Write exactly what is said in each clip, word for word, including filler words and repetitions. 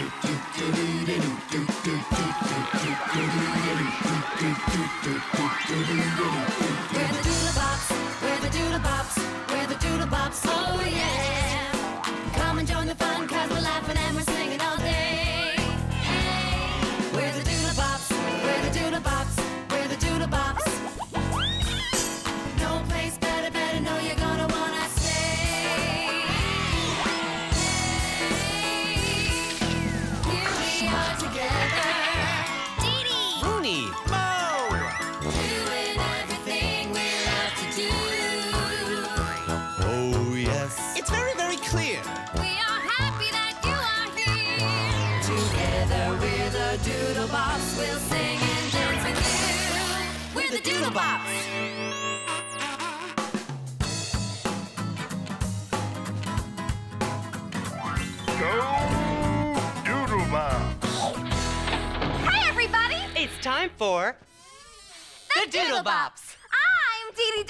Doodlebops, we're the Doodlebops, we're the Doodlebops, oh yeah. Come and join the fun, cause we're laughing and we're singing all day. Hey, we're the Doodlebops, we're the Doodlebops, we're the Doodlebops. No place better, better, no, you're gonna wanna stay. Hey, here we are together. Deedee! Rooney! Moe! Doing everything we love to do. Oh, yes. It's very, very clear. We are happy that you are here. Together we're the Doodlebops. We'll sing and dance with you. We're the Doodlebops. Time for the, the Doodlebops. I'm Deedee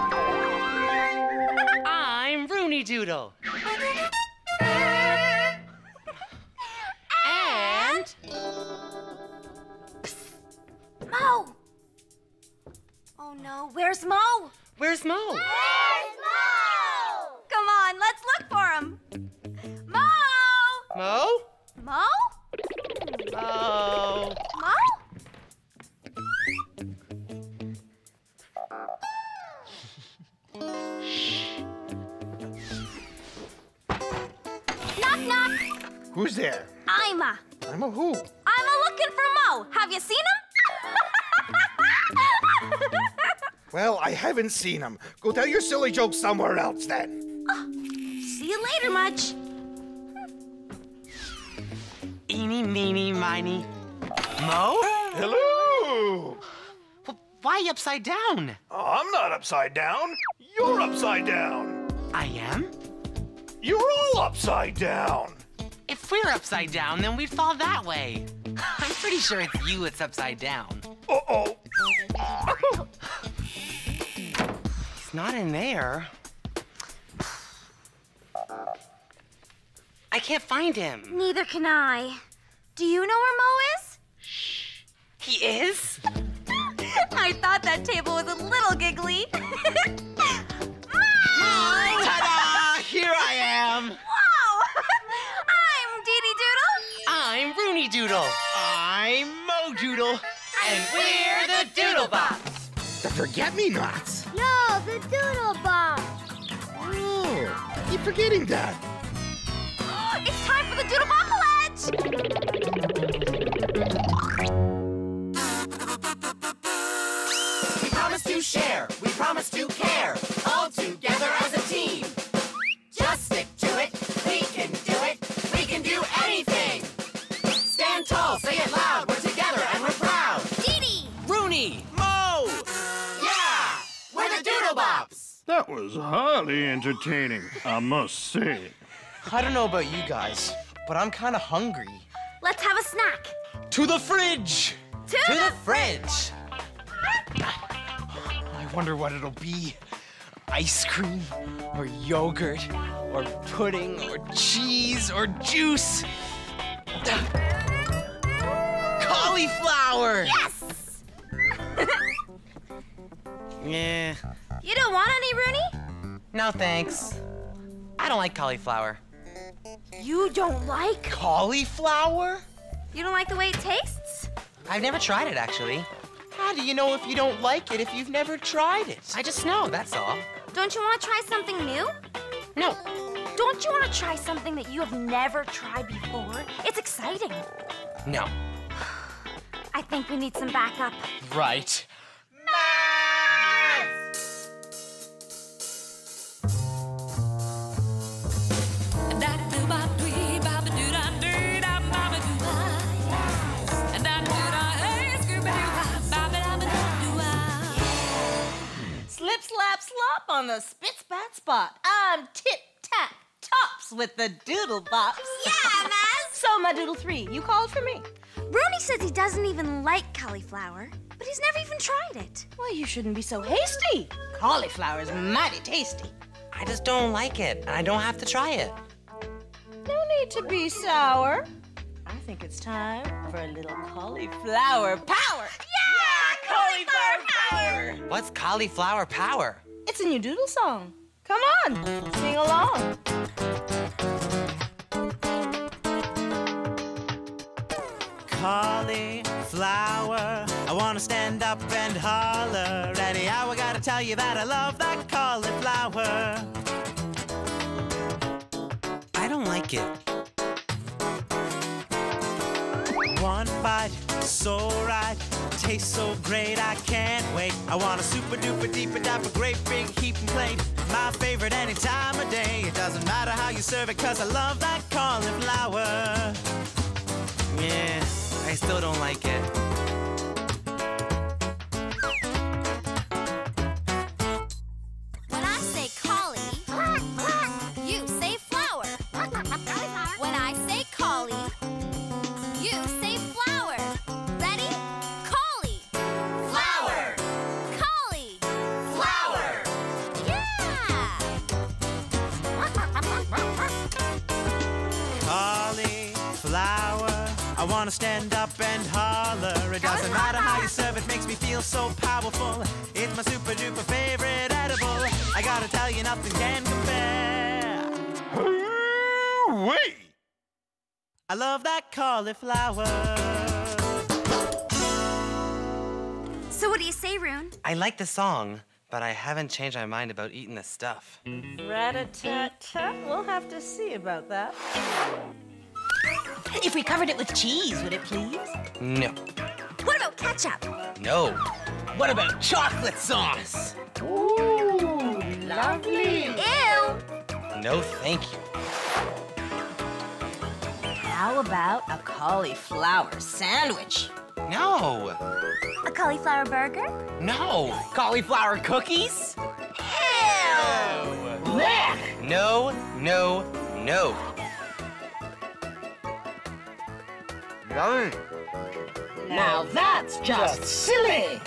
Doodle. I'm Rooney Doodle. And Moe. Oh no, where's Moe? Where's Moe? Where's Moe? Come on, let's look for him. Moe. Moe. Moe. Moe. Moe. Knock. Who's there? I'm a. I'm a who? I'm a looking for Moe. Have you seen him? Well, I haven't seen him. Go tell your silly jokes somewhere else then. Oh, see you later, Mudge. Eeny, meeny, miny. Moe? Hello. Well, why upside down? Oh, I'm not upside down. You're upside down. I am? You're all upside down. If we're upside down, then we'd fall that way. I'm pretty sure it's you that's upside down. Uh-oh. He's not in there. I can't find him. Neither can I. Do you know where Moe is? He is? I thought that table was a little giggly. Here I am! Wow! I'm Deedee Doodle. I'm Rooney Doodle. I'm Moe Doodle. And we're the Doodlebops. The Forget-Me-Nots. No, the Doodlebops. Oh, I keep forgetting that. It's time for the Doodlebop-a-ledge. We promise to share. We promise to care. All together as a team. Just stick to it, we can do it, we can do anything! Stand tall, say it loud, we're together and we're proud! Deedee! Rooney! Moe! Yeah! We're the Doodlebops! That was highly entertaining, I must say. I don't know about you guys, but I'm kinda hungry. Let's have a snack! To the fridge! To, to the, the fridge! I wonder what it'll be. Ice cream, or yogurt, or pudding, or cheese, or juice. Cauliflower! Yes! Yeah. You don't want any, Rooney? No, thanks. I don't like cauliflower. You don't like? Cauliflower? You don't like the way it tastes? I've never tried it, actually. How do you know if you don't like it if you've never tried it? I just know, that's all. Don't you want to try something new? No. Don't you want to try something that you have never tried before? It's exciting. No. I think we need some backup. Right. Slap, slop on the spit, spat, spot. I'm tip, tap, tops with the Doodlebops. Yeah, Maz! So, my Doodle three, you called for me. Rooney says he doesn't even like cauliflower, but he's never even tried it. Well, you shouldn't be so hasty. Cauliflower's mighty tasty. I just don't like it, and I don't have to try it. Don't need to be sour. I think it's time for a little cauliflower power. Yeah, yeah cauliflower, cauliflower power. power. What's cauliflower power? It's a new doodle song. Come on, sing along. Cauliflower, I want to stand up and holler. Anyhow, I gotta tell you that I love that cauliflower. I don't like it. One bite, so right, tastes so great, I can't wait. I want a super duper deeper diaper, great big heaping plate. My favorite any time of day. It doesn't matter how you serve it, cause I love that cauliflower. Yeah, I still don't like it. When I say collie, you say flower. When I say collie, you say flower. Ready? Collie. Flower. Collie. Flower. Yeah! Collie, flower. I want to stand up and holler. It doesn't matter how you serve it, makes me feel so powerful. It's my super duper favorite edible. I gotta tell you, nothing can compare. Wait! I love that cauliflower. So what do you say, Roon? I like the song, but I haven't changed my mind about eating this stuff. Rat-a-tat-tat, we'll have to see about that. If we covered it with cheese, would it please? No. What about ketchup? No. What about chocolate sauce? Ooh, lovely. Ew. No, thank you. How about a cauliflower sandwich? No. A cauliflower burger? No. Cauliflower cookies? Ew. Blech. No, no, no. Now that's just silly!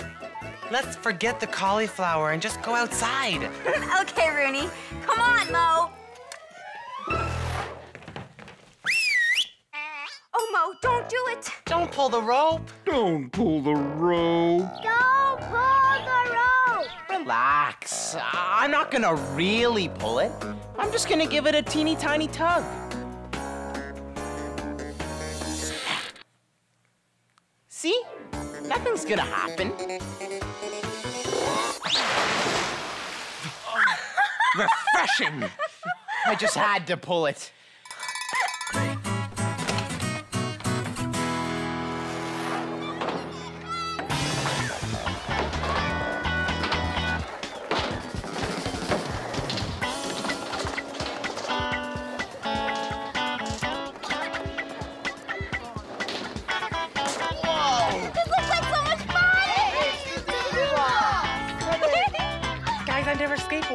Let's forget the cauliflower and just go outside. Okay, Rooney. Come on, Moe. Oh, Moe, don't do it. Don't pull the rope. Don't pull the rope. Don't pull the rope. Relax. I'm not gonna really pull it. I'm just gonna give it a teeny tiny tug. See? Nothing's gonna happen. Oh, refreshing! I just had to pull it.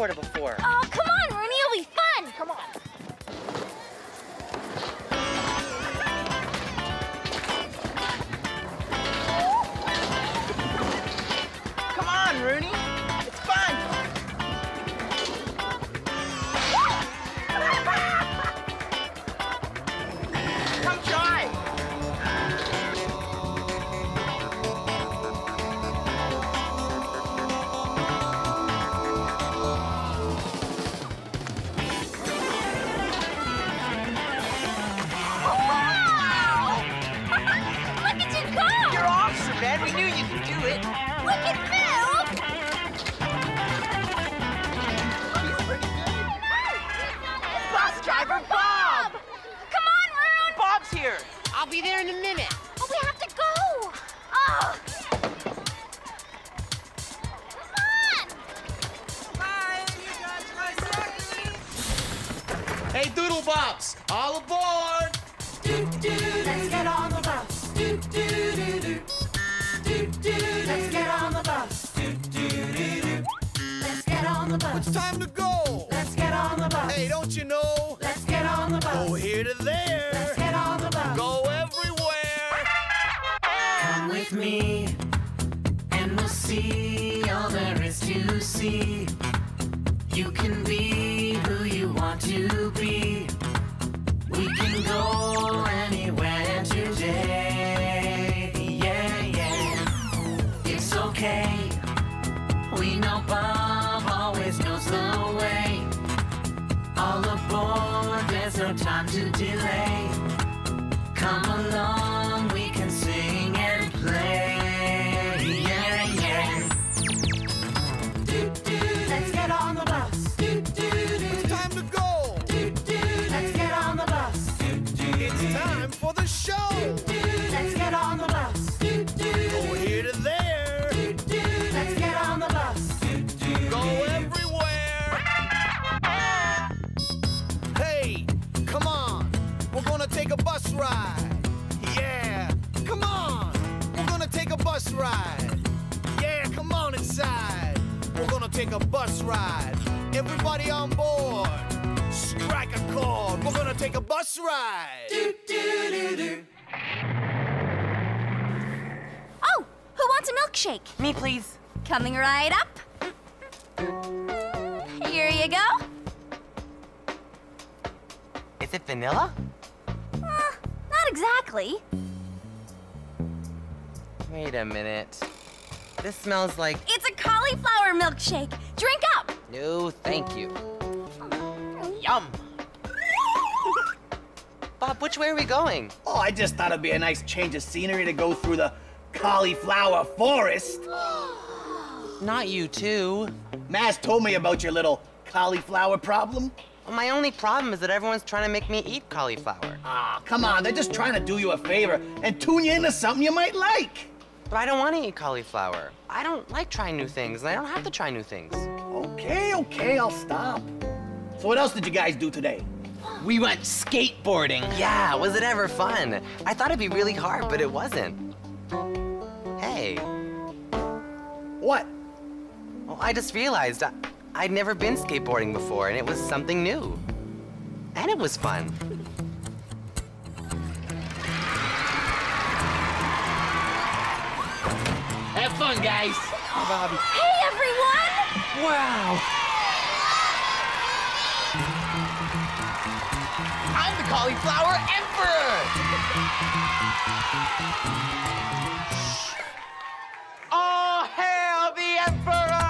Before. Oh, come on, Rooney, it'll be fun! Come on. Come on, Rooney. It's fun. Come try. I'll be there in a minute. But we have to go. Oh. Come on. Bye, you guys, my circus. Hey, Doodlebops, all aboard. Doo doo, let's get on the bus. Doo doo doo doo. Doo doo, let's get on the bus. Doo doo doo doo. Let's get on the bus. It's time to go. Let's get on the bus. Hey, don't you know? Let's get on the bus. Go here to there. Let's get on the bus. Go with me, and we'll see all there is to see. You can be who you want to be. We can go time to delay. Come along, we can sing and play. Yeah, yeah. Doo doo, let's get on the bus. Doo doo, it's time to go. Doo doo, let's get on the bus. Doo doo, it's time for the show. Doo doo, let's get on the bus. Doo doo, go here to there. Doo doo, let's get on the bus. Doo doo, go everywhere. Hey, come on, we're gonna take a bus ride. Yeah, come on, we're gonna take a bus ride. Yeah, come on inside. We're gonna take a bus ride. Everybody on board, strike a chord. We're gonna take a bus ride. Doo doo doo doo. Oh, who wants a milkshake? Me, please. Coming right up. Here you go. Is it vanilla? Uh, not exactly. Wait a minute. This smells like... It's a cauliflower milkshake. Drink up. No, thank you. Oh. Yum. Bob, which way are we going? Oh, I just thought it'd be a nice change of scenery to go through the cauliflower forest. Not you, too. Maz told me about your little cauliflower problem. Well, my only problem is that everyone's trying to make me eat cauliflower. Ah, oh, come on. They're just trying to do you a favor and tune you into something you might like. But I don't want to eat cauliflower. I don't like trying new things, and I don't have to try new things. Okay, okay, I'll stop. So what else did you guys do today? We went skateboarding. Yeah, was it ever fun? I thought it'd be really hard, but it wasn't. Hey. What? Well, I just realized I I'd never been skateboarding before, and it was something new. And it was fun. Have fun, guys. Oh, Bobby. Hey, everyone! Wow. I'm the Cauliflower Emperor! All hail the Emperor!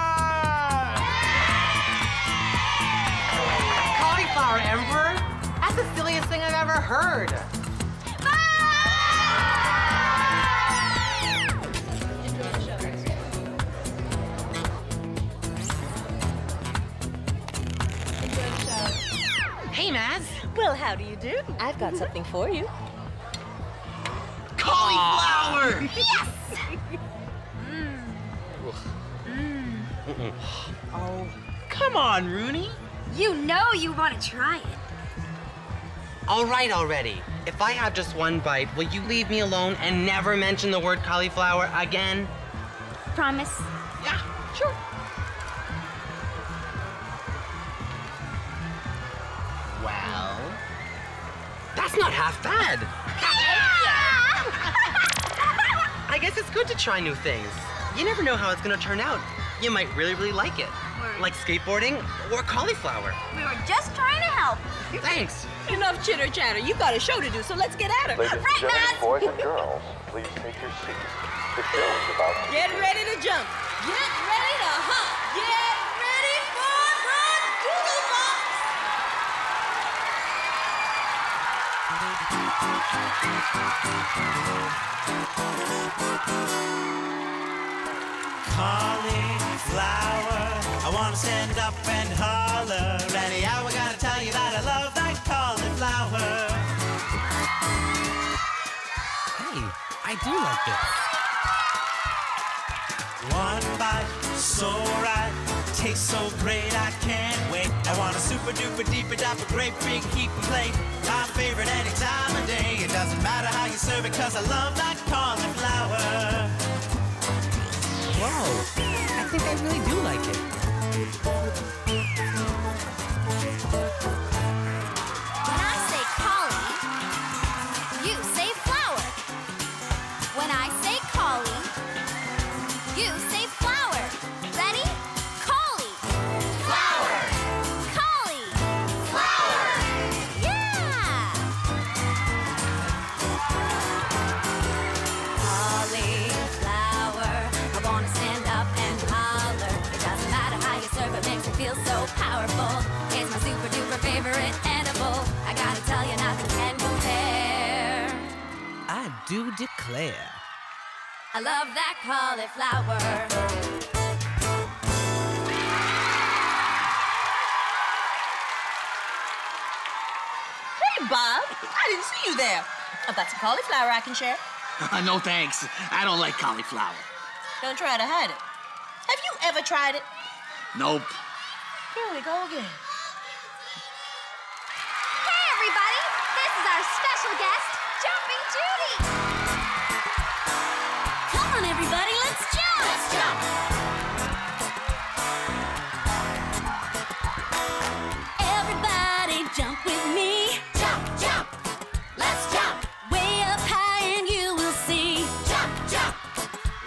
Hey! Cauliflower Emperor? That's the silliest thing I've ever heard. Hey, Maz. Well, how do you do? I've got something for you. Cauliflower! Yes! mm. Mm. Mm-mm. Oh, come on, Rooney. You know you want to try it. All right already. If I have just one bite, will you leave me alone and never mention the word cauliflower again? Promise? Yeah, sure. That's not half bad. Yeah! I guess it's good to try new things. You never know how it's gonna turn out. You might really, really like it. Word. Like skateboarding or cauliflower. We were just trying to help. Thanks. Enough chitter chatter. You've got a show to do, so let's get at it. Ladies right, and gentlemen, boys and girls, please take your seats. The show is about to get ready to jump. Get ready to hump. Get ready for the Doodlebops. Cauliflower, I want to stand up and holler. Anyhow, I gotta tell you that I love that cauliflower. Hey, I do like this. One bite, so right. Tastes so great, I can't wait. I want a super duper deeper dive, a great big heap of plate. My favorite any time of day. It doesn't matter how you serve it, cause I love that cauliflower. Whoa, I think I really do like it. When I say collie, you say flower. When I say collie, you say flower. Ready? Powerful, it's my super duper favorite edible. I got Italian apple can compare. I do declare. I love that cauliflower. Hey, Bob. I didn't see you there. I've got some cauliflower I can share. No, thanks. I don't like cauliflower. Don't try to hide it. Have you ever tried it? Nope. Here we go again. Hey, everybody. This is our special guest, Jumping Judy. Come on, everybody. Let's jump. Let's jump. Everybody jump with me. Jump, jump. Let's jump. Way up high and you will see. Jump, jump.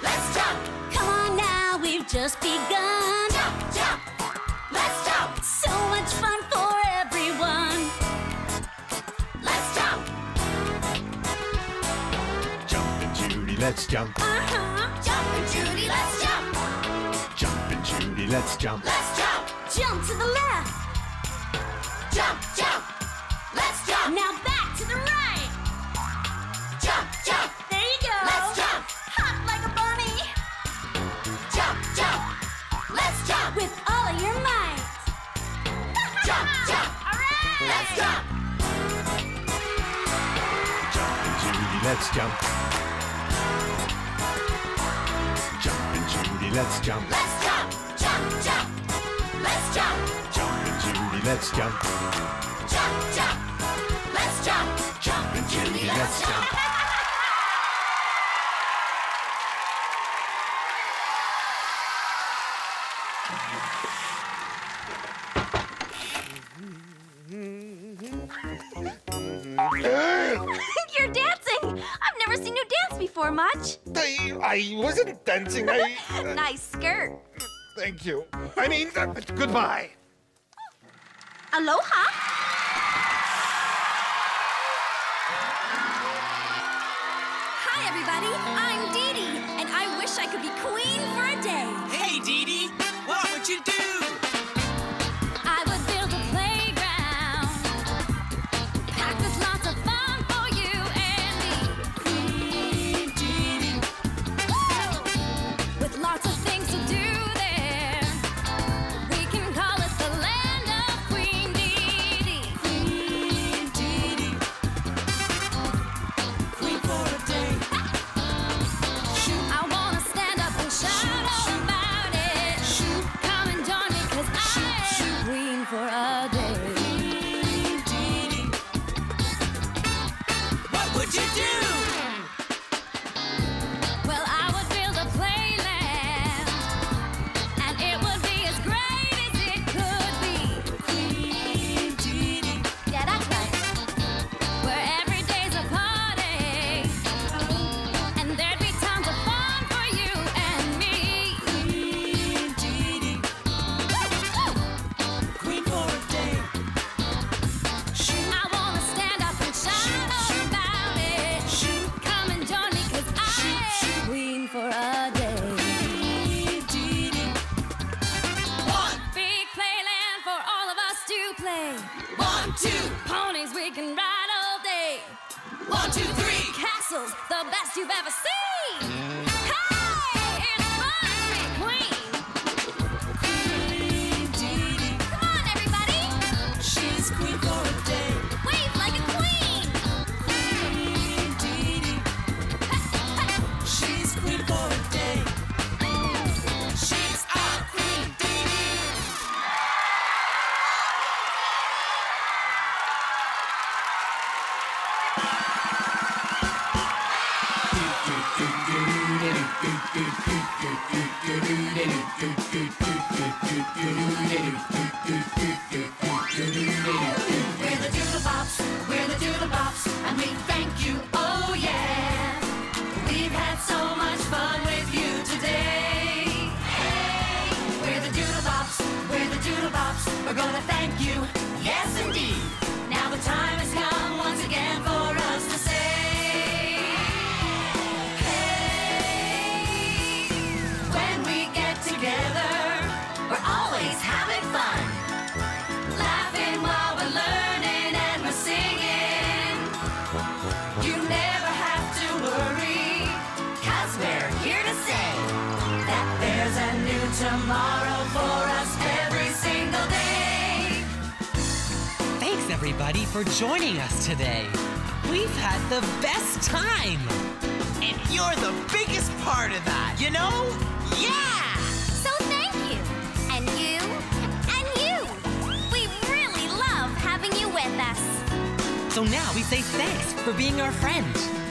Let's jump. Come on now. We've just begun. Jump, jump. Let's jump! So much fun for everyone! Let's jump! Jumpin' Judy, let's jump! Uh-huh! Jumpin' Judy, let's jump! Jumpin' Judy, let's jump! Let's jump! Jump to the left! Jump, jump! Let's jump! Now back to the right! Jump, jump! There you go! Let's jump! Hop like a bunny! Jump, jump! Let's jump! With all of your might! Jump, jump! All right! Let's jump! Jumpin' Judy, let's jump! Jumpin' Judy, let's jump! Let's jump! Jump, jump! Let's jump! Jumpin' Judy, let's jump! Jump, jump! Let's jump! Jumpin' Judy, let's jump! You're dancing! I've never seen you dance before, Mudge. I, I wasn't dancing, I... Uh, nice skirt. Thank you. I mean, uh, goodbye. Aloha. Hi, everybody. I'm Deedee, and I wish I could be queen for a day. Hey, Deedee, what would you do? Having fun, laughing while we're learning, and we're singing. everybody for joining us today. We've had the best time. And you're the biggest part of that, you know? Yeah! So thank you. And you. And you. We really love having you with us. So now we say thanks for being our friend.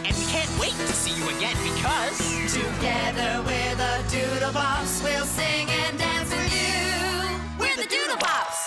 And we can't wait to see you again because... Together we're the Doodlebops. We'll sing and dance with you. We're the Doodlebops.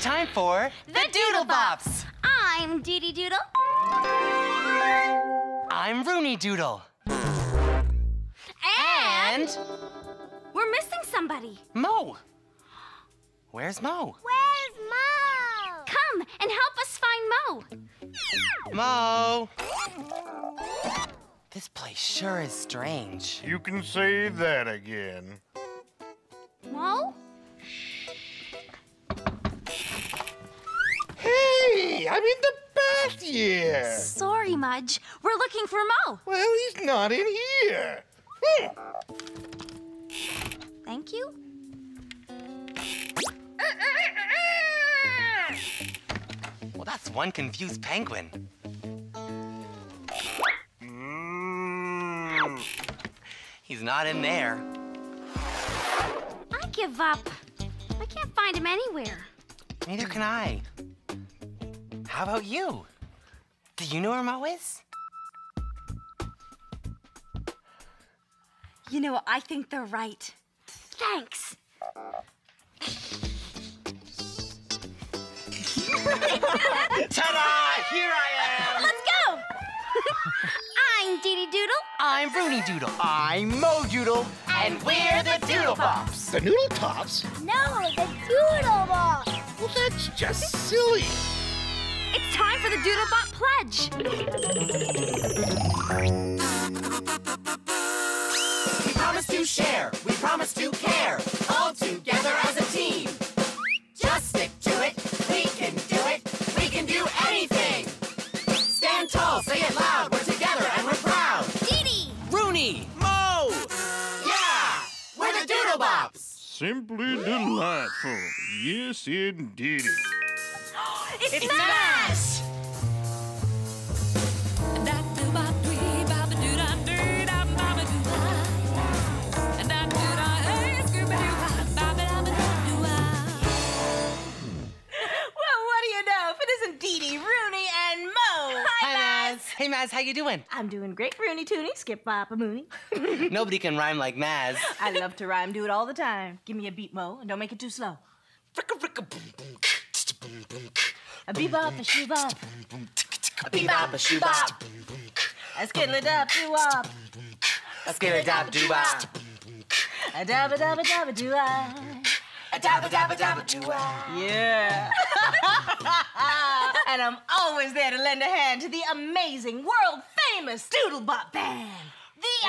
Time for the, the Doodlebops. Doodle I'm Deedee Doodle. I'm Rooney Doodle. And, and we're missing somebody. Moe. Where's Moe? Where's Moe? Come and help us find Moe. Moe. This place sure is strange. You can say that again. Moe? Hey, I'm in the bath here. Sorry, Mudge. We're looking for Moe. Well, he's not in here. Hmm. Thank you. Well, that's one confused penguin. Mm. He's not in there. I give up. I can't find him anywhere. Neither can I. How about you? Do you know where Moe is? You know, I think they're right. Thanks. Ta-da! Here I am! Let's go! I'm Deedee Doodle. I'm Rooney Doodle. I'm Moe Doodle. And, and we're the Doodlebops. The Noodle Tops? No, the Doodlebops. Well, that's just silly. It's time for the Doodlebop Pledge. We promise to share, we promise to care, all together as a team. Just stick to it, we can do it, we can do anything. Stand tall, say it loud, we're together and we're proud. Deedee! Rooney! Moe! Yeah! We're the Doodlebops! Simply delightful. Yes, indeed. It's, it's Maz! Well, what do you know if it isn't Deedee, Rooney, and Moe? Hi, Hi Maz. Maz! Hey, Maz, how you doing? I'm doing great, Rooney Toonie, skip bop a mooney. Nobody can rhyme like Maz. I love to rhyme, do it all the time. Give me a beat, Moe, and don't make it too slow. Fricka, fricka, boom, boom, boom, boom. A bebop, a shoebop. A bebop, a shoebop. A skiddle-a-dop, doo-wop. A skiddle-a-dop, doo-wop. A dabba-dabba-dabba, doo-wop. A dabba-dabba-dabba, doo-wop. Yeah. And I'm always there to lend a hand to the amazing, world-famous Doodlebop Band.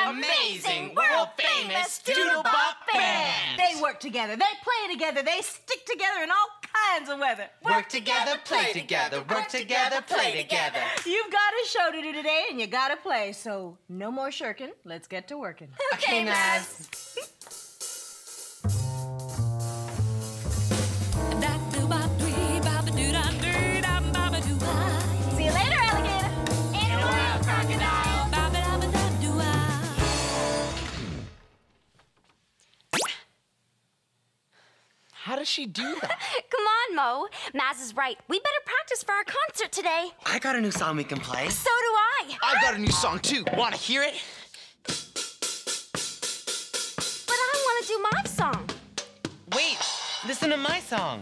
The amazing, world-famous Doodlebop Band. They work together, they play together, they stick together in all kinds of weather. Work, work together, play together, work together, play together. You've got a show to do today and you gotta play, so no more shirking, let's get to working. Okay, okay Maz. See you later, alligator. In a wild crocodile. does she do that? Come on, Moe. Maz is right. We better practice for our concert today. I got a new song we can play. So do I. I've got a new song, too. Want to hear it? But I want to do my song. Wait. Listen to my song.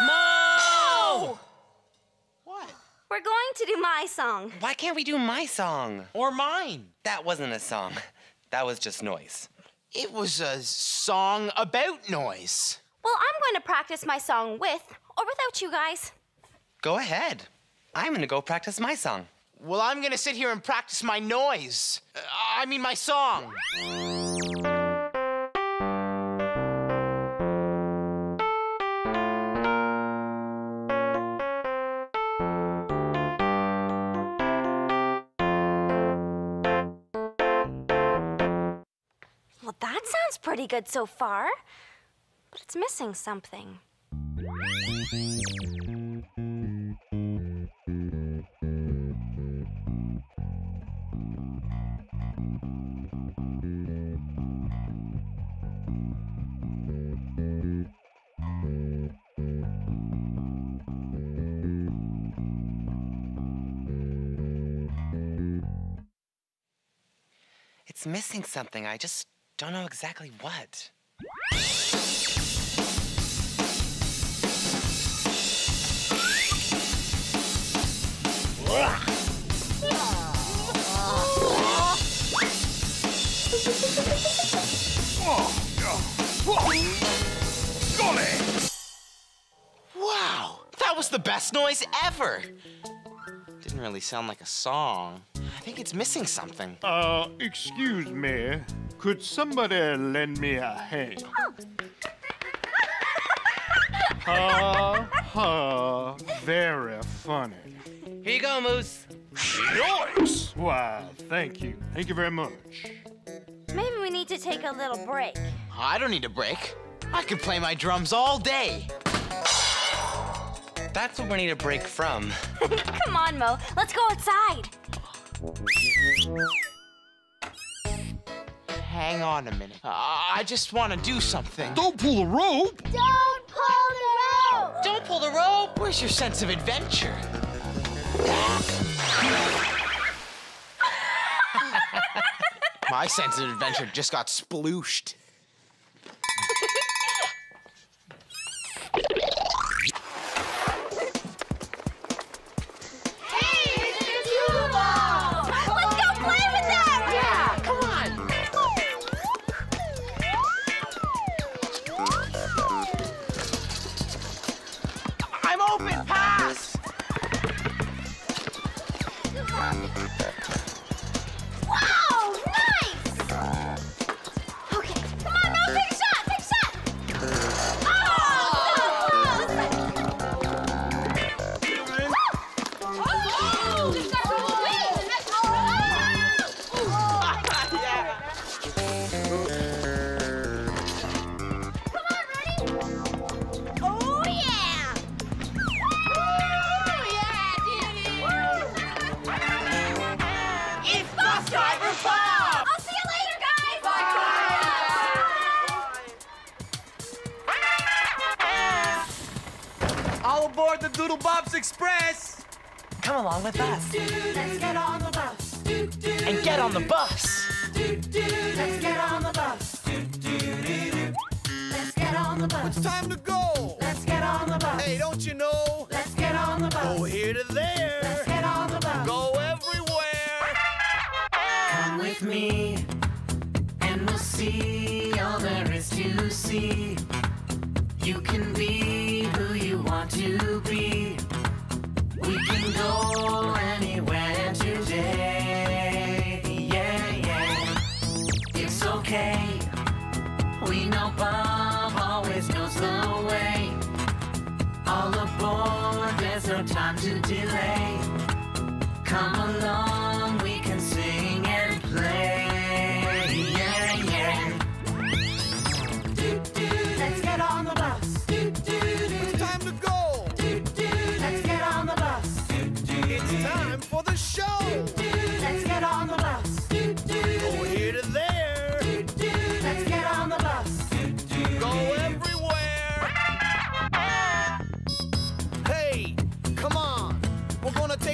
Moe! What? We're going to do my song. Why can't we do my song? Or mine. That wasn't a song. That was just noise. It was a song about noise. Well, I'm going to practice my song with or without you guys. Go ahead. I'm going to go practice my song. Well, I'm going to sit here and practice my noise. Uh, I mean, my song. Pretty good so far, but it's missing something. It's missing something. I just I don't know exactly what. Wow, that was the best noise ever. Didn't really sound like a song. I think it's missing something. Uh, excuse me. Could somebody lend me a hand? Ha ha, very funny. Here you go, Moose. Yours! Wow, thank you. Thank you very much. Maybe we need to take a little break. I don't need a break. I could play my drums all day. That's what we need a break from. Come on, Moe. Let's go outside. Hang on a minute. Uh, I just want to do something. Don't pull the rope! Don't pull the rope! Don't pull the rope! Where's your sense of adventure? My sense of adventure just got splooshed. The Doodlebops Express! Come along with us. Do, do, let's get on the bus. Do, do, and get on the bus. Do, do, let's get on the bus. Do, do, do, do. Let's get on the bus. It's time to go. Let's get on the bus. Hey, don't you know? Let's get on the bus. Go here to there. Let's get on the bus. Go everywhere. Come with me, and we'll see all there is to see. You can be who you want to be. We can go anywhere today. Yeah, yeah. It's okay. We know Bob always knows the way. All aboard, there's no time to delay. Come along, we can sing and play. Yeah, yeah. Do, do, let's get on the bus. Go away.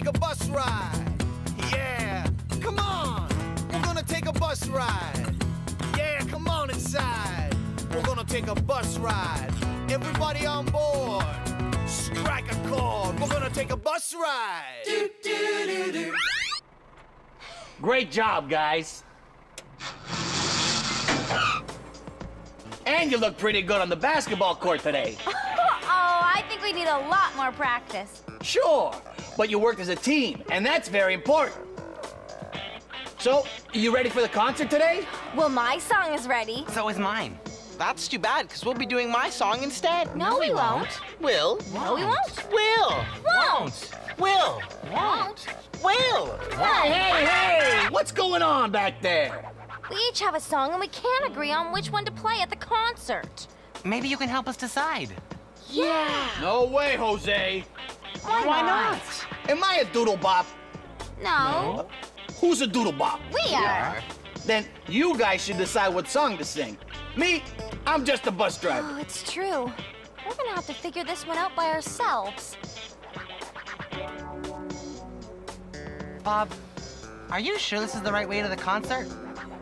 take a bus ride. Yeah, come on. We're gonna take a bus ride. Yeah, come on inside. We're gonna take a bus ride. Everybody on board. Strike a chord. We're gonna take a bus ride. Do, do, do, do. Great job, guys. And you look pretty good on the basketball court today. Oh, I think we need a lot more practice. Sure, but you worked as a team, and that's very important. So, you ready for the concert today? Well, my song is ready. So is mine. That's too bad, because we'll be doing my song instead. No, no we, we won't. Will. No, we won't. Will. Won't. Will. Won't. Will. Won't. Hey, hey! What's going on back there? We each have a song, and we can't agree on which one to play at the concert. Maybe you can help us decide. Yeah. No way, Jose. Why, Why not? not? Am I a Doodlebop? No. no. Who's a Doodlebop? We are. Then you guys should decide what song to sing. Me, I'm just a bus driver. Oh, it's true. We're gonna have to figure this one out by ourselves. Bob, are you sure this is the right way to the concert?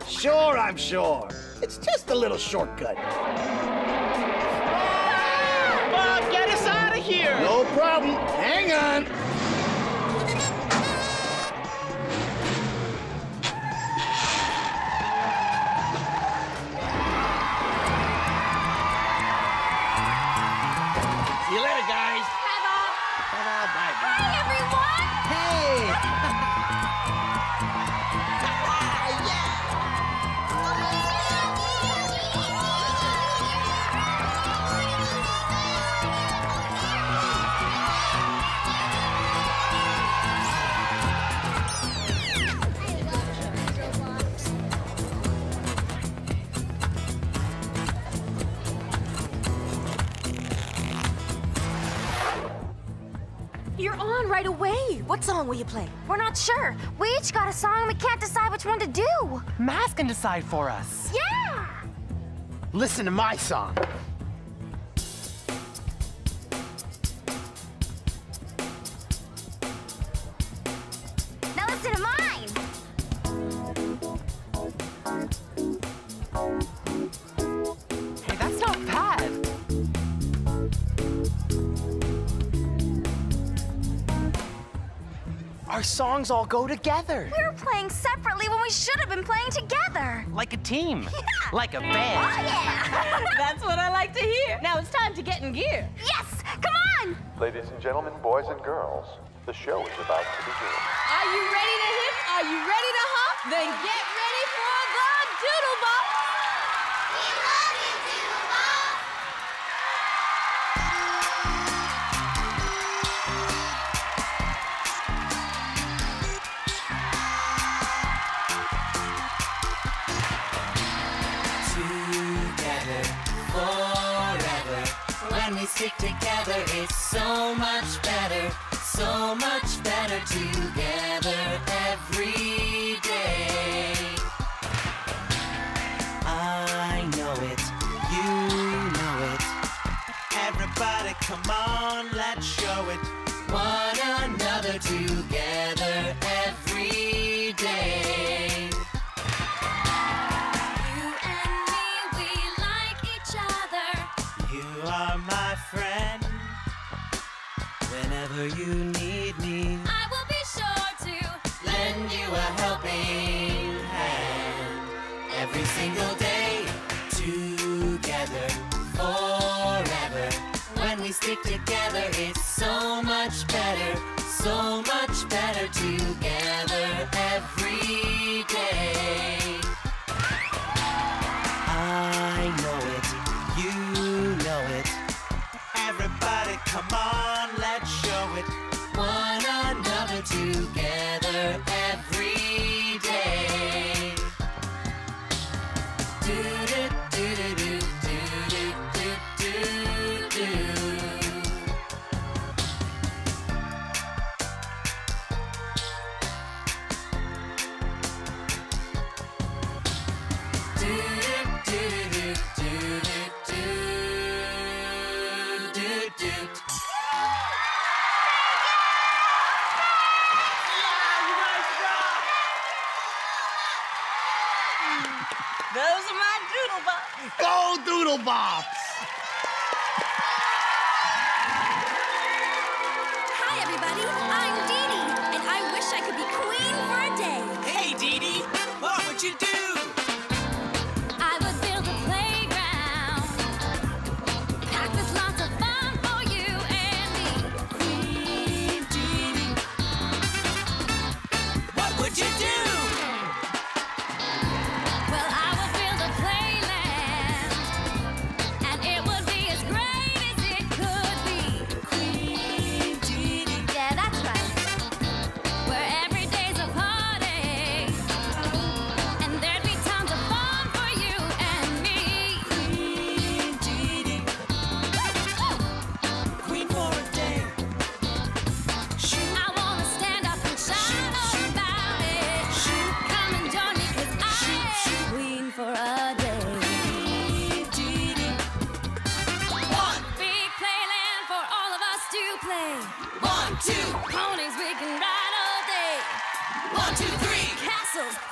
Sure, I'm sure. It's just a little shortcut. Bob, get us out of here! No problem. Hang on. See you later, guys. Bye, Bob. Bye, Bob. Bye, Bob. Hi, everyone. Hey. Yeah. You're on right away. What song will you play? We're not sure. We each got a song and we can't decide which one to do. Maz can decide for us. Yeah! Listen to my song. Now listen to mine. Hey, that's not bad. Our songs all go together. We were playing separately when we should have been playing together. Like a team. Yeah. Like a band. Oh, yeah. That's what I like to hear. Now it's time to get in gear. Yes, come on. Ladies and gentlemen, boys and girls, the show is about to begin. Are you ready to hit? Are you ready to hop? Then get ready for the Doodlebops. We love you, Doodlebops. Stick together, it's so much better, so much better together every day. I know it, you know it. Everybody, come on, let's show it. One another together every day. Friend, whenever you need me, I will be sure to lend you a helping hand. Every single day, together, forever. When we stick together, it's so much better, so much better together every day. I know it. Everybody, come on, let's show it. One another together every day. Do do do do do do do do do. Do do do do do. Doot, doot. Those are my Doodlebops. Go Doodlebops! Hi, everybody. I'm Deedee, and I wish I could be queen for a day. Hey, Deedee, what would you do? I would build a playground, packed with lots of fun for you and me. Queen Deedee. What would you do?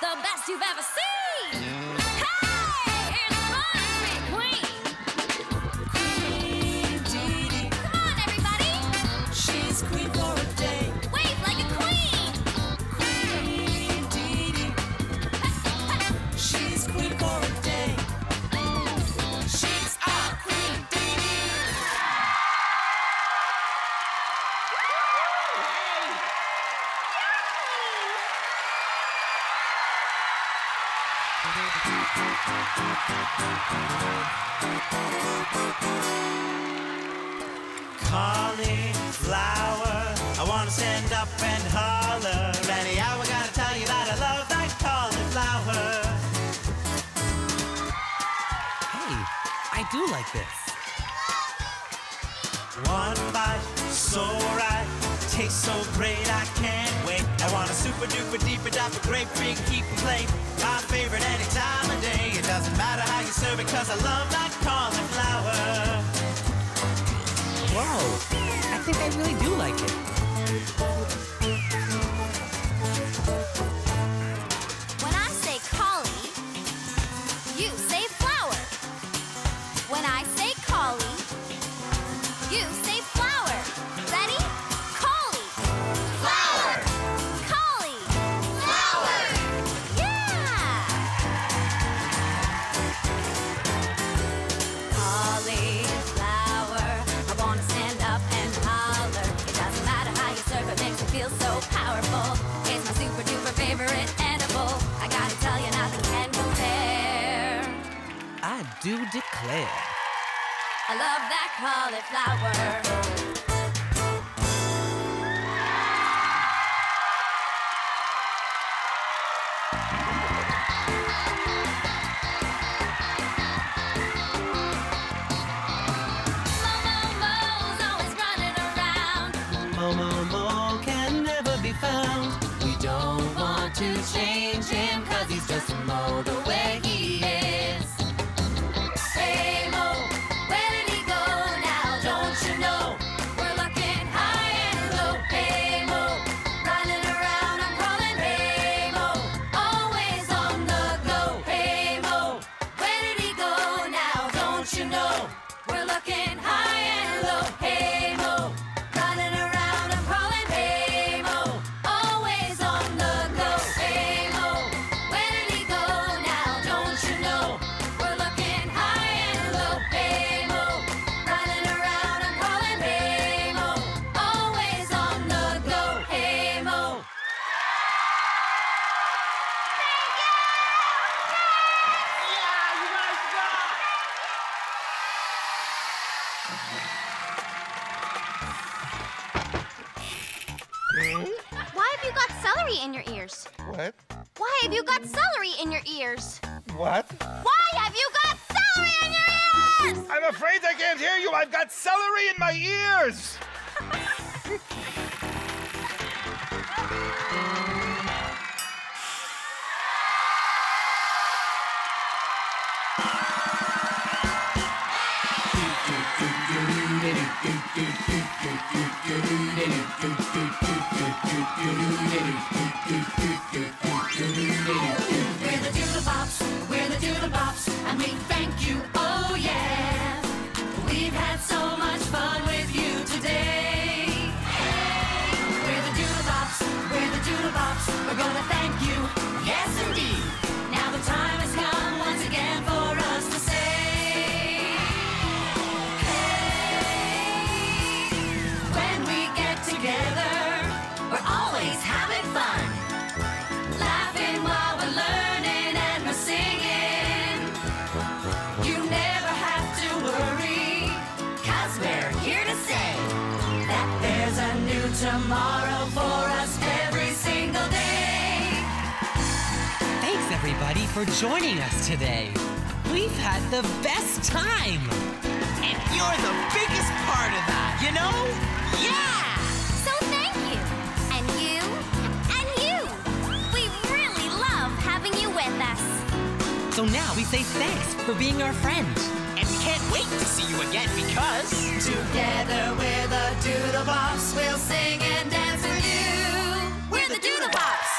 The best you've ever seen! Hey! It's fun to be queen! Queen Deedee. Come on, everybody! She's queen for a day. Wave like a queen! Queen Deedee. She's queen for a day. She's our Queen Deedee! Hey! Cauliflower, I wanna stand up and holler. Granny, I was gonna tell you that I love that cauliflower. Hey, I do like this. One bite, so right, tastes so great, I can't wait. I want a super duper deeper diaper grape drink, keep a plate. My favorite any time of day. It doesn't matter how you serve it, cause I love that cauliflower. Whoa, I think I really do like it. When I say collie, you say flower. When I say collie, you say flower. Ready? Collie. Flower. Collie. Flower. Yeah! Cauliflower. I want to stand up and holler. It doesn't matter how you serve it, makes me feel so powerful. It's my super duper favorite edible. I gotta tell you, nothing can compare. I do declare. I love that cauliflower. Momo Mo's always running around. Momo Mo can never be found. We don't want to change him, cause he's just a Mo the way he is. Hey Mo, where did he go now? Don't you know? We're looking high and low. Hey Mo, running around, I'm calling Hey Mo, always on the go. Hey Mo, where did he go now? Don't you know? We're looking high and low. Hey Mo, running around, I'm calling Hey Mo, always on the go. Hey Mo, where did he go now? Don't you know? We're looking high and low. Hey Mo, running around, I'm calling Hey Mo, always on the go. Hey Mo. Yeah, you guys rock! Why have you got celery in your ears? What? Why have you got celery in your ears? What? Why have you got celery in your ears? I'm afraid I can't hear you. I've got celery in my ears. We're the Doodlebops, we're the Doodlebops. tomorrow for us every single day. Thanks, everybody, for joining us today. We've had the best time. And you're the biggest part of that, you know? Yeah! So thank you. And you. And you. We really love having you with us. So now we say thanks for being our friend. And we can't wait to see you again because... Together we're the Doodlebops. We'll sing and dance with you. We're the Doodlebops.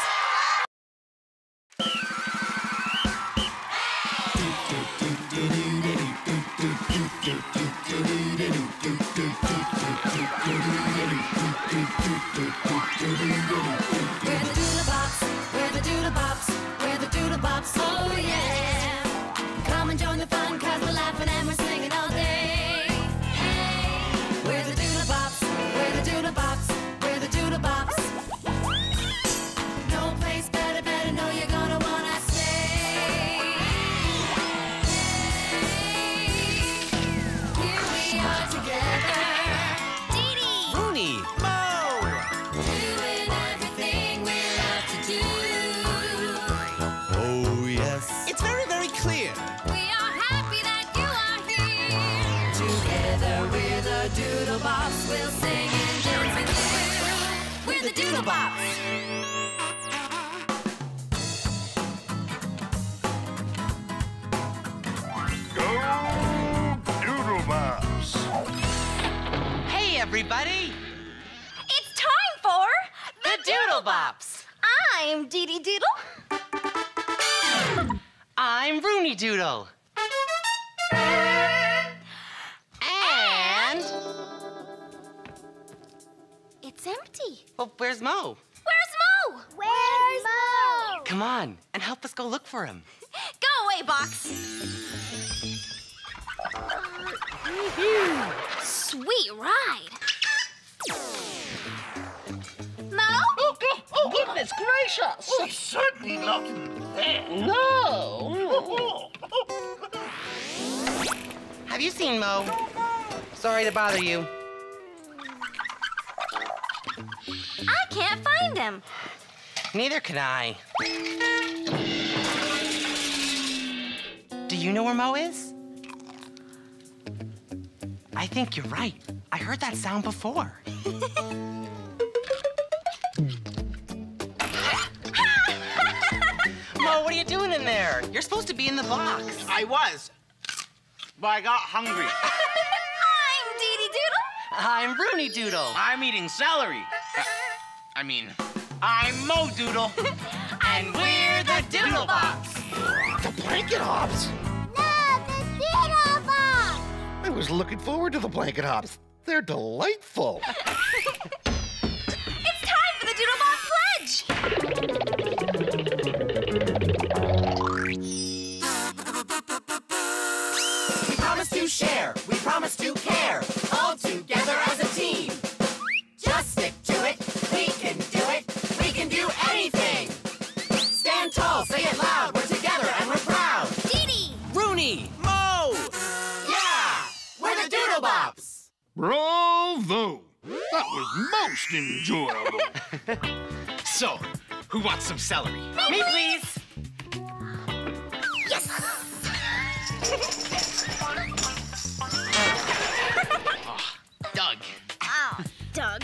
Everybody. It's time for the, the Doodlebops. I'm Deedee Doodle. I'm Rooney Doodle. And it's empty. Well, where's Moe? Where's Moe? Where's Moe? Come on and help us go look for him. Go away, box. Sweet ride. Moe? Oh, oh, oh, goodness gracious! Oh, certainly not there. No. Have you seen Moe? Sorry to bother you. I can't find him. Neither can I. Do you know where Moe is? I think you're right. I heard that sound before. Moe, what are you doing in there? You're supposed to be in the box. I was, but I got hungry. I'm Deedee Doodle. I'm Rooney Doodle. I'm eating celery. Uh, I mean, I'm Moe Doodle. And we're the Doodlebops. The Blanket Hops? I was looking forward to the Blanket Hops. They're delightful. It's time for the Doodlebop pledge. We promise to share. We promise to care. All together as a team. Just stick to it. We can do it. We can do anything. Stand tall. Say it loud. We're together and we're proud. Deedee. Rooney. Bravo! That was most enjoyable. So, who wants some celery? Me, Me please. Yes. Oh, Doug. Oh, Doug.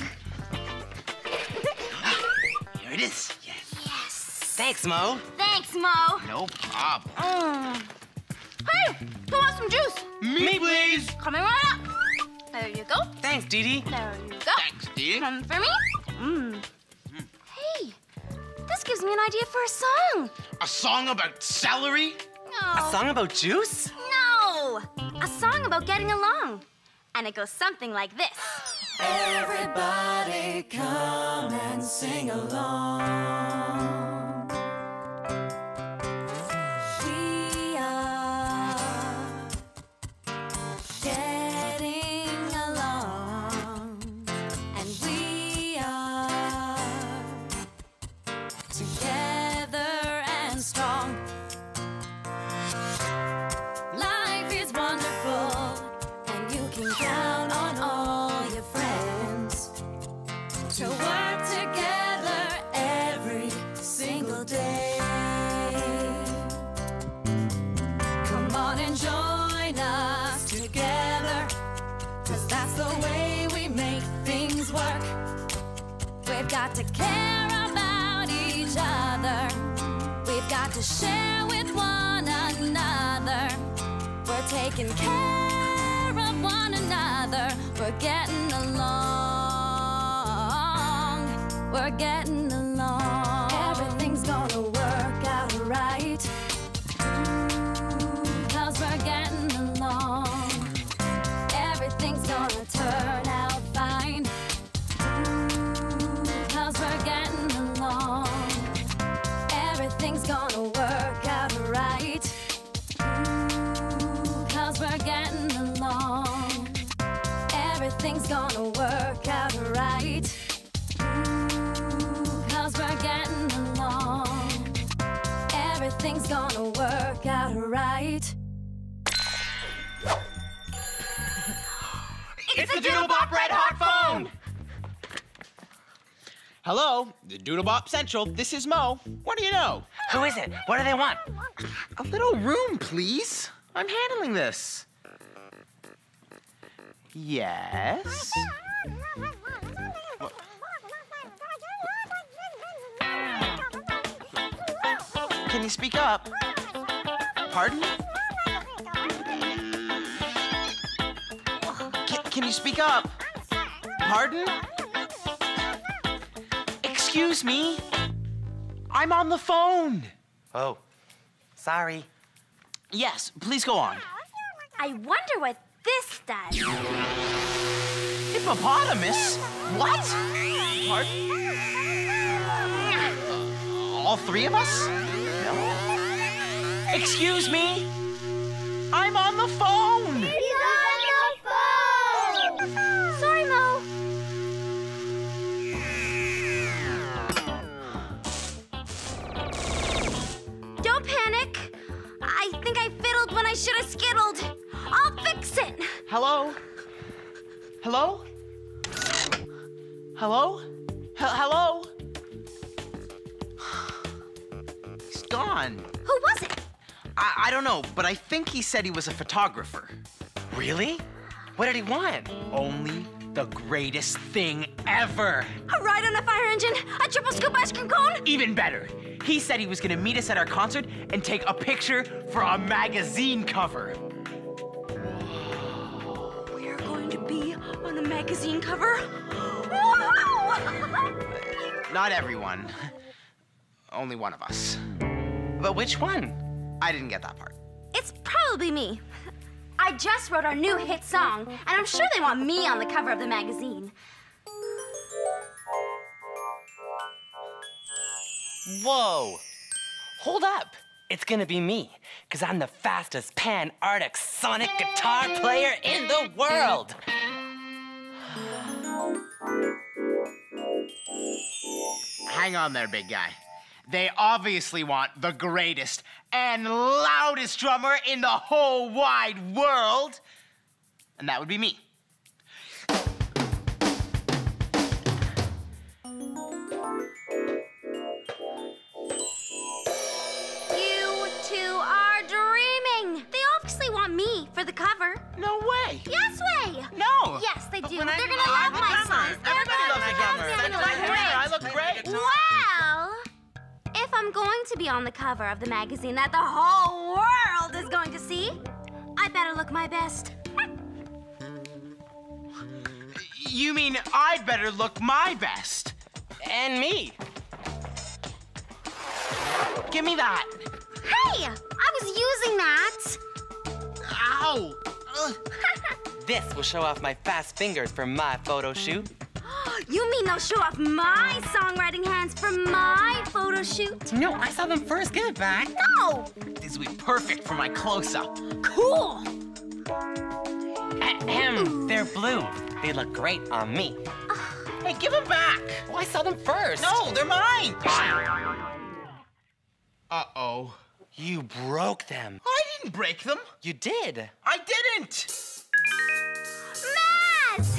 Here it is. Yes. Yes. Thanks, Moe. Thanks, Moe. No problem. Mm. Hey, who wants some juice? Me, Me please. Coming right up. There you go. Thanks, Deedee. There you go. Thanks, Deedee. Come for me. Mm. Mm. Hey, this gives me an idea for a song. A song about celery? No. A song about juice? No. A song about getting along. And it goes something like this. Everybody come and sing along. So why? got to care about each other. We've got to share with one another. We're taking care of one another. We're getting along. We're getting along. Everything's gonna work out right. Mm, 'cause we're getting along. Everything's gonna turn out fine. We're getting along. Everything's gonna work out right. Ooh, 'cause we're getting along. Everything's gonna work out right. Ooh, 'cause we're getting along. Everything's gonna work out right. It's the Doodlebop Red Hot Phone! Hello, the Doodlebop Central. This is Moe. What do you know? Who is it? What do they want? A little room, please. I'm handling this. Yes? Can you speak up? Pardon? Can, can you speak up? Pardon? Excuse me, I'm on the phone. Oh, sorry. Yes, please go on. I wonder what this does. Hippopotamus? What? Pardon? All three of us? No. Excuse me, I'm on the phone. I should have skittled. I'll fix it. Hello? Hello? Hello? H hello? He's gone. Who was it? I, I don't know, but I think he said he was a photographer. Really? What did he want? Only the greatest thing ever. A ride on a fire engine? A triple scoop ice cream cone? Even better. He said he was gonna meet us at our concert and take a picture for a magazine cover. We are going to be on a magazine cover? Whoa! Not everyone. Only one of us. But which one? I didn't get that part. It's probably me. I just wrote our new hit song, and I'm sure they want me on the cover of the magazine. Whoa! Hold up! It's gonna be me, because I'm the fastest pan-Arctic sonic guitar player in the world! Hang on there, big guy. They obviously want the greatest and loudest drummer in the whole wide world, and that would be me. For the cover. No way. Yes way. No. Yes, they do. They're gonna love my songs. Everybody loves the drummer. I look great. Well, if I'm going to be on the cover of the magazine that the whole world is going to see, I better look my best. You mean I better look my best? And me. Give me that. Hey, I was using that. Ow! This will show off my fast fingers for my photo shoot. You mean they'll show off my songwriting hands for my photo shoot? No, I saw them first. Give it back. No! This will be perfect for my close-up. Cool! Ahem, they're blue. They look great on me. Uh, hey, give them back! Well, I saw them first. No, they're mine! Uh-oh. You broke them. I didn't break them. You did. I didn't. Maz!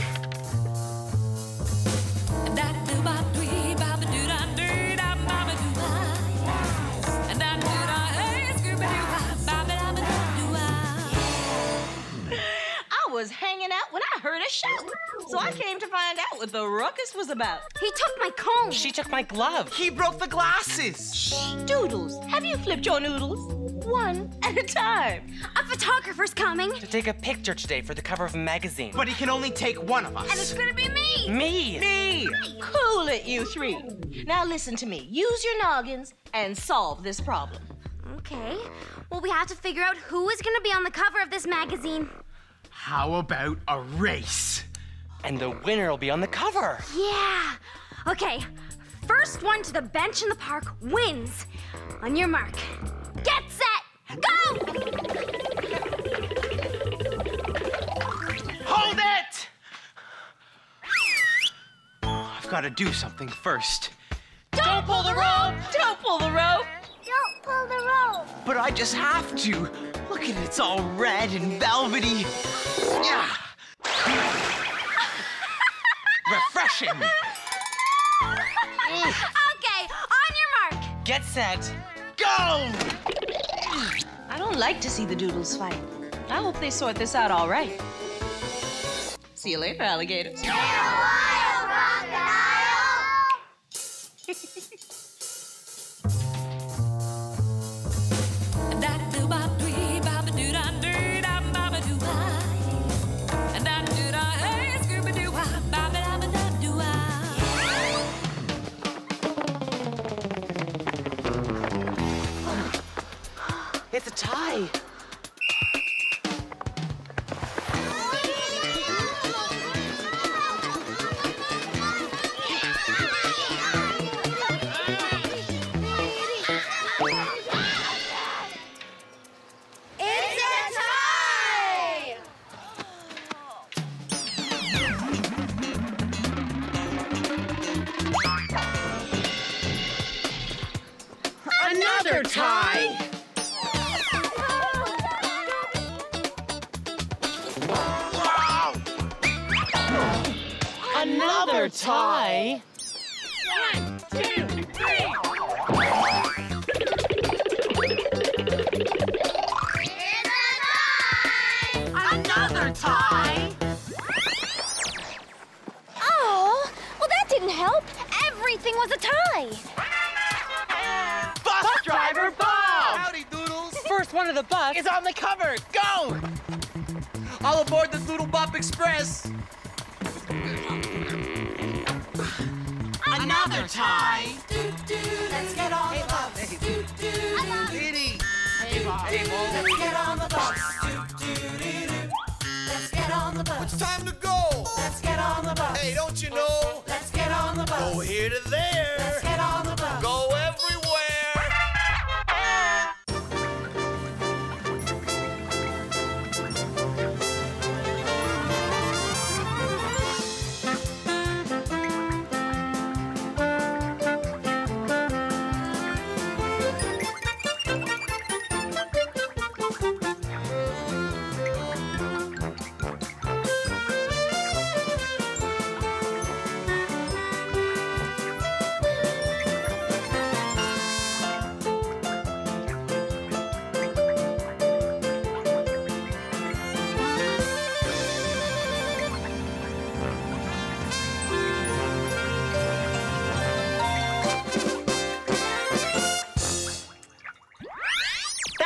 I was hanging out when I heard a shout. So I came to find out what the ruckus was about. He took my comb. She took my glove. He broke the glasses. Shh, Doodles, have you flipped your noodles? One at a time. A photographer's coming. To take a picture today for the cover of a magazine. But he can only take one of us. And it's gonna be me. Me. Me. me. Cool it, you three. Now listen to me. Use your noggins and solve this problem. Okay. Well, we have to figure out who is gonna be on the cover of this magazine. How about a race? And the winner will be on the cover. Yeah. Okay. First one to the bench in the park wins. On your mark. Get set! Go! Hold it! Oh, I've got to do something first. Don't, Don't pull the rope! Don't pull the rope! Don't pull the rope! But I just have to. Look at it, it's all red and velvety. Yeah. Refreshing. Okay, on your mark. Get set. Go! I don't like to see the Doodles fight. I hope they sort this out all right. See you later, alligators. See you later, crocodile! It's a tie. Tie. One, two, three. It's a tie. Another tie. Oh, well that didn't help. Everything was a tie. Bus, bus driver Bob. Howdy, Doodles. First one of the bus is on the cover. Go. All aboard the Doodlebop Express. Another tie. Do-do, let's get on the bus. Do-do, Deedee. Hey, Bob. Hey, Bob. Let's get on the bus. Do-do-do-do. Let's get on the bus. It's time to go. Let's get on the bus. Hey, don't you know? Let's get on the bus. Go here to there. Let's get on the bus. Go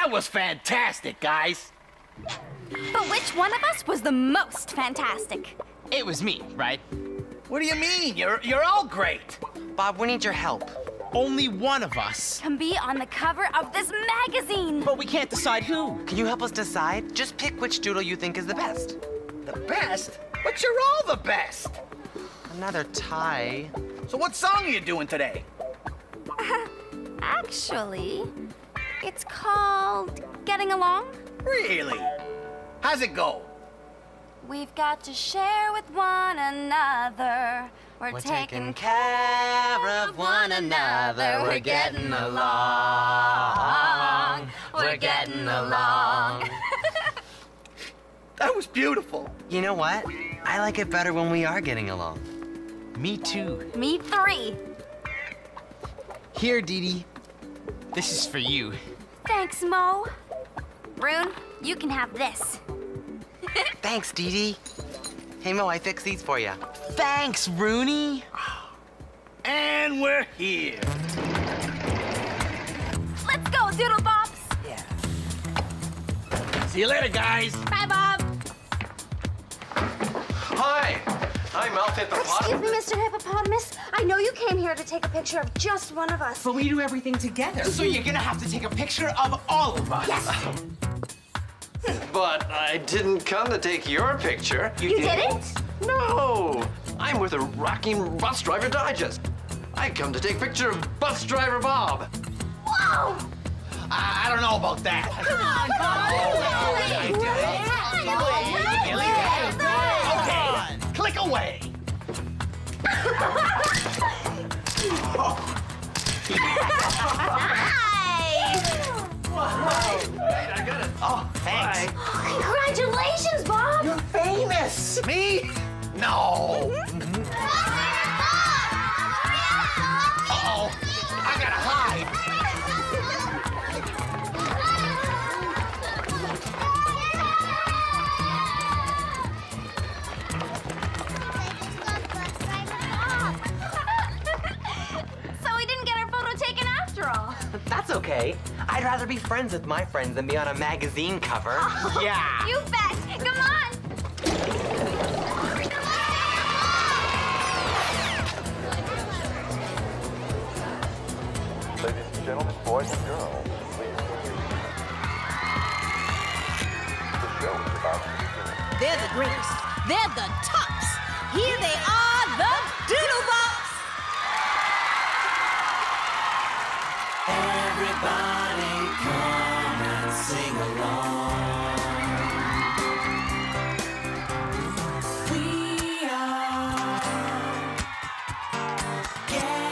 was fantastic, guys. But which one of us was the most fantastic? It was me, right? What do you mean? You're, you're all great. Bob, we need your help. Only one of us can be on the cover of this magazine. But we can't decide who. Can you help us decide? Just pick which doodle you think is the best. The best? But you're all the best. Another tie. So what song are you doing today? Uh, actually... it's called Getting Along. Really? How's it go? We've got to share with one another. We're, We're taking, taking care of one another. We're getting along. We're getting along. That was beautiful. You know what? I like it better when we are getting along. Me too. Me three. Here, Deedee. This is for you. Thanks, Moe. Roon, you can have this. Thanks, Deedee. Hey, Mo, I fixed these for you. Thanks, Rooney. And we're here. Let's go, Doodlebops. Yeah. See you later, guys. Bye, Bob. Hi. I'm Mouth Hippopotamus. Excuse me, Mister Hippopotamus. I know you came here to take a picture of just one of us. But we do everything together. So you're going to have to take a picture of all of us. Yes. But I didn't come to take your picture. You, you didn't? didn't? No. I'm with a rocking bus driver digest. I come to take a picture of bus driver Bob. Whoa! I, I don't know about that. Come on, Bob. I did. Okay, click away. Hi. Whoa. Wait, I got it. Oh, thanks. Hi. Congratulations, Bob. You're famous. Me? No. Mm-hmm. Uh-oh. I gotta hide. So we didn't get our photo taken after all. That's okay. I'd rather be friends with my friends than be on a magazine cover. Oh, yeah. You bet. Come on. Ladies and gentlemen, boys and girls, please. The show is about to begin. They're the greatest. They're the tops. Here they are, the Doodlebops. Everybody come and sing along. We are getting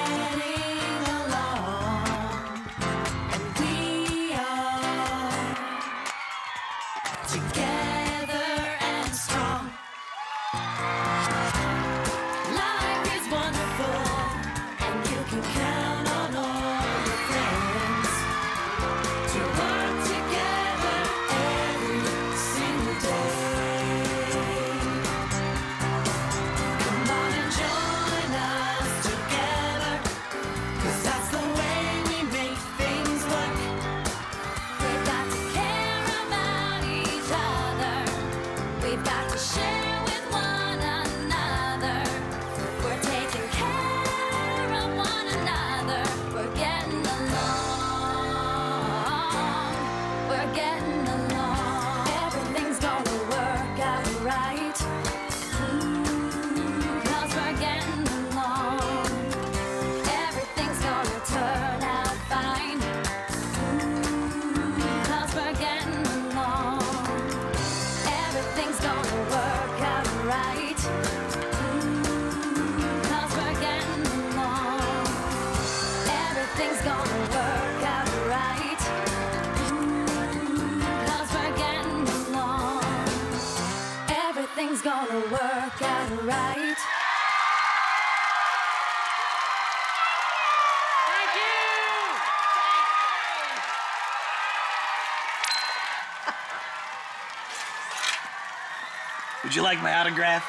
Would you like my autograph?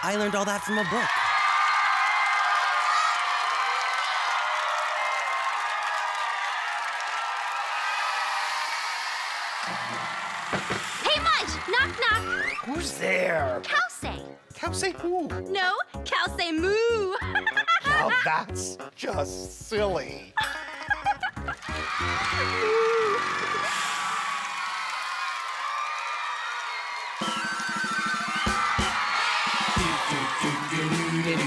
I learned all that from a book. Hey, Mudge! Knock, knock! Who's there? Kelsey. Kelsey who? No, Kelsey Moo. Now that's just silly. We're the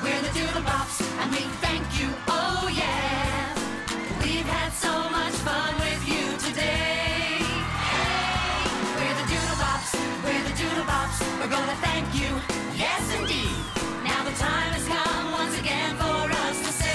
we're the Doodlebops, and we thank you, oh yeah. We've had so much fun with you today. Hey, we're the Doodlebops, we're the Doodlebops, we're gonna thank you, yes indeed. Now the time has come once again for us to say.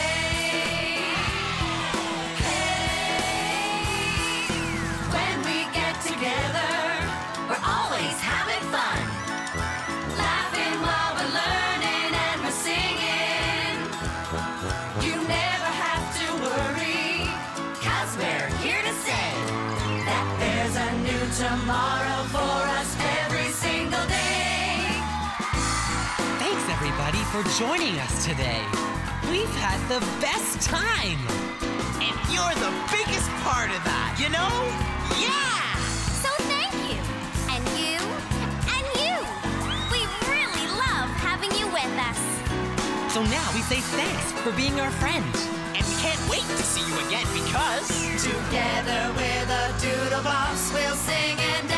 Tomorrow for us every single day. Thanks everybody for joining us today. We've had the best time. And you're the biggest part of that, you know? Yeah! So thank you. And you. And you. We really love having you with us. So now we say thanks for being our friend. Can't wait to see you again because together with the Doodlebops we'll sing and